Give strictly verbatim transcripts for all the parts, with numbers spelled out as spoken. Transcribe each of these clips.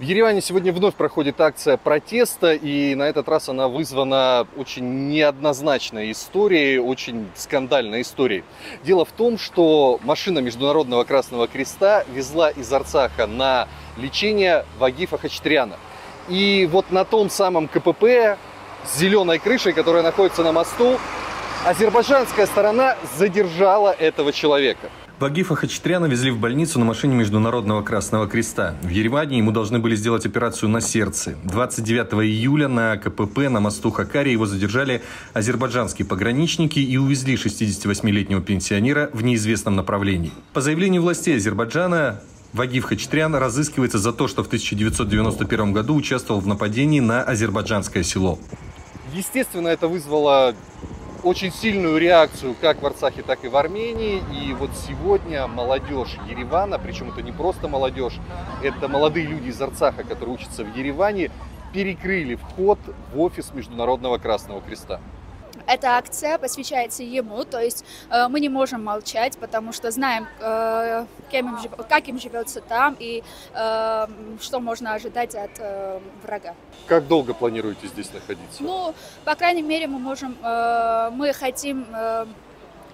В Ереване сегодня вновь проходит акция протеста, и на этот раз она вызвана очень неоднозначной историей, очень скандальной историей. Дело в том, что машина Международного Красного Креста везла из Арцаха на лечение Вагифа Хачатряна. И вот на том самом ка пэ пэ с зеленой крышей, которая находится на мосту, азербайджанская сторона задержала этого человека. Вагифа Хачатряна везли в больницу на машине Международного Красного Креста. В Ереване ему должны были сделать операцию на сердце. двадцать девятого июля на ка пэ пэ на мосту Хакари его задержали азербайджанские пограничники и увезли шестидесятивосьмилетнего пенсионера в неизвестном направлении. По заявлению властей Азербайджана, Вагиф Хачатрян разыскивается за то, что в тысяча девятьсот девяносто первом году участвовал в нападении на азербайджанское село. Естественно, это вызвало очень сильную реакцию как в Арцахе, так и в Армении. И вот сегодня молодежь Еревана, причем это не просто молодежь, это молодые люди из Арцаха, которые учатся в Ереване, перекрыли вход в офис Международного Красного Креста. Эта акция посвящается ему, то есть э, мы не можем молчать, потому что знаем, э, кем им, как им живется там и э, что можно ожидать от э, врага. Как долго планируете здесь находиться? Ну, по крайней мере, мы можем, э, мы хотим, э,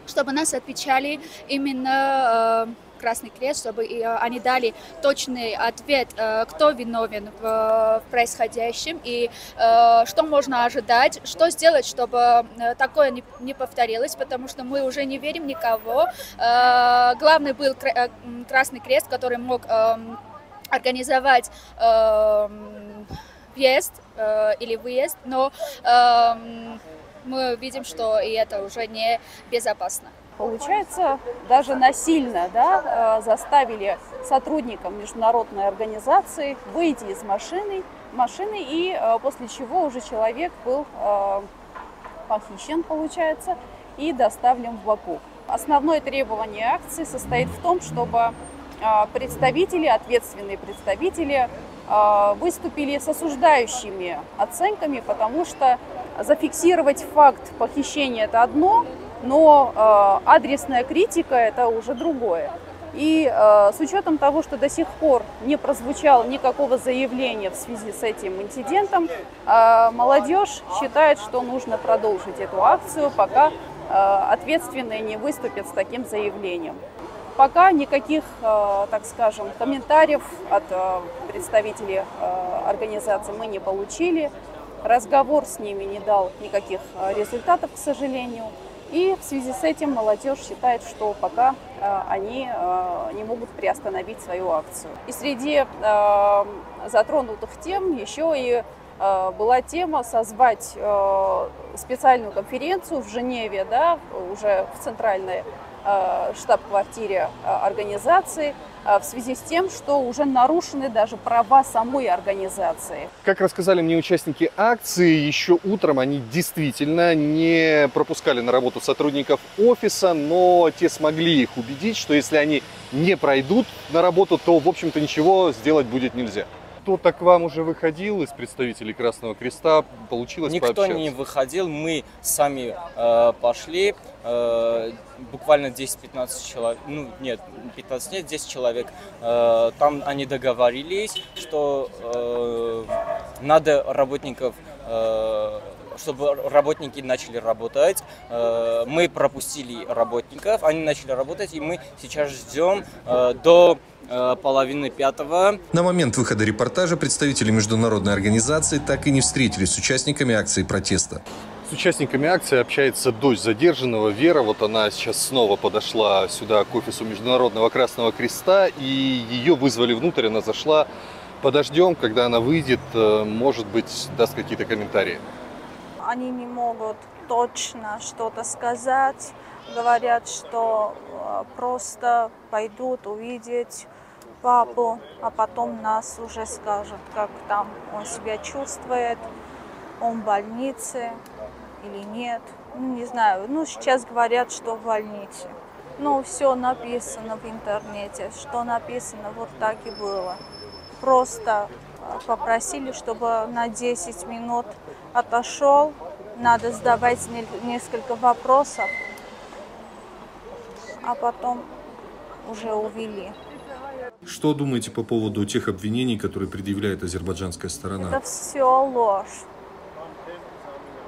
чтобы нас отвечали именно э, Красный Крест, чтобы и, э, они дали точный ответ, э, кто виновен в, в происходящем и э, что можно ожидать, что сделать, чтобы такое не, не повторилось, потому что мы уже не верим никого. Э, главный был Красный Крест, который мог э, организовать э, въезд э, или выезд, но э, мы видим, что и это уже не безопасно. Получается, даже насильно, да, заставили сотрудников международной организации выйти из машины, машины и после чего уже человек был похищен, получается, и доставлен в Баку. Основное требование акции состоит в том, чтобы представители, ответственные представители, выступили с осуждающими оценками, потому что зафиксировать факт похищения – это одно, но адресная критика – это уже другое. И с учетом того, что до сих пор не прозвучало никакого заявления в связи с этим инцидентом, молодежь считает, что нужно продолжить эту акцию, пока ответственные не выступят с таким заявлением. Пока никаких, так скажем, комментариев от представителей организации мы не получили. Разговор с ними не дал никаких результатов, к сожалению. И в связи с этим молодежь считает, что пока они не могут приостановить свою акцию. И среди затронутых тем еще и была тема созвать специальную конференцию в Женеве, да, уже в центральной штаб-квартире организации, в связи с тем, что уже нарушены даже права самой организации. Как рассказали мне участники акции, еще утром они действительно не пропускали на работу сотрудников офиса, но те смогли их убедить, что если они не пройдут на работу, то, в общем-то, ничего сделать будет нельзя. Кто-то к вам уже выходил из представителей Красного Креста? Получилось Никто пообщаться? Не выходил, мы сами э, пошли, э, буквально десять-пятнадцать человек, ну нет, пятнадцать нет, десять человек. Э, там они договорились, что э, надо работников, э, чтобы работники начали работать. Э, мы пропустили работников, они начали работать, и мы сейчас ждем э, до... половины пятого. На момент выхода репортажа представители международной организации так и не встретились с участниками акции протеста. С участниками акции общается дочь задержанного, Вера. Вот она сейчас снова подошла сюда к офису Международного Красного Креста, и ее вызвали внутрь, она зашла. Подождем, когда она выйдет, может быть, даст какие-то комментарии. Они не могут точно что-то сказать. Говорят, что просто пойдут увидеть папу, а потом нас уже скажут, как там он себя чувствует, он в больнице или нет. Ну, не знаю, ну сейчас говорят, что в больнице. Ну, все написано в интернете, что написано, вот так и было. Просто попросили, чтобы на десять минут отошел, надо задавать несколько вопросов, а потом уже увели. Что думаете по поводу тех обвинений, которые предъявляет азербайджанская сторона? Это все ложь.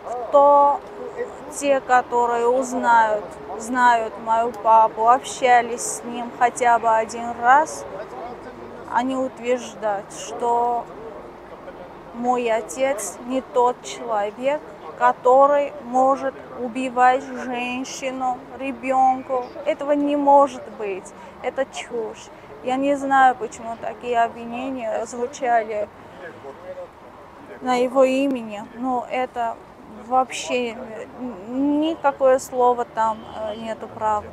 Кто, те, которые узнают, знают мою папу, общались с ним хотя бы один раз, они утверждают, что мой отец не тот человек, который может убивать женщину, ребенку. Этого не может быть. Это чушь. Я не знаю, почему такие обвинения звучали на его имени, но это вообще никакое слово там нету правды.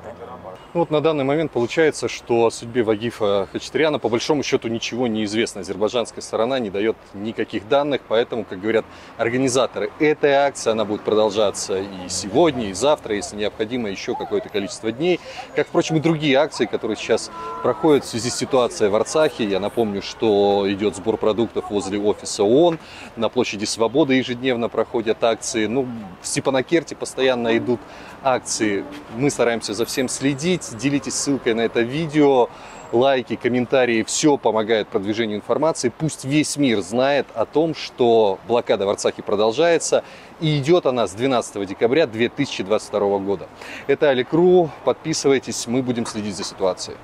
Вот на данный момент получается, что о судьбе Вагифа Хачатряна по большому счету ничего не известно. Азербайджанская сторона не дает никаких данных, поэтому, как говорят организаторы, этой акции она будет продолжаться и сегодня, и завтра, если необходимо, еще какое-то количество дней. Как, впрочем, и другие акции, которые сейчас проходят в связи с ситуацией в Арцахе. Я напомню, что идет сбор продуктов возле офиса ООН, на площади Свободы ежедневно проходят акции. Ну, в Степанакерте постоянно идут акции. Мы стараемся за всем следить. Делитесь ссылкой на это видео, лайки, комментарии, все помогает продвижению информации. Пусть весь мир знает о том, что блокада в Арцахе продолжается, и идет она с двенадцатого декабря две тысячи двадцать второго года. Это Алик точка ру, подписывайтесь, мы будем следить за ситуацией.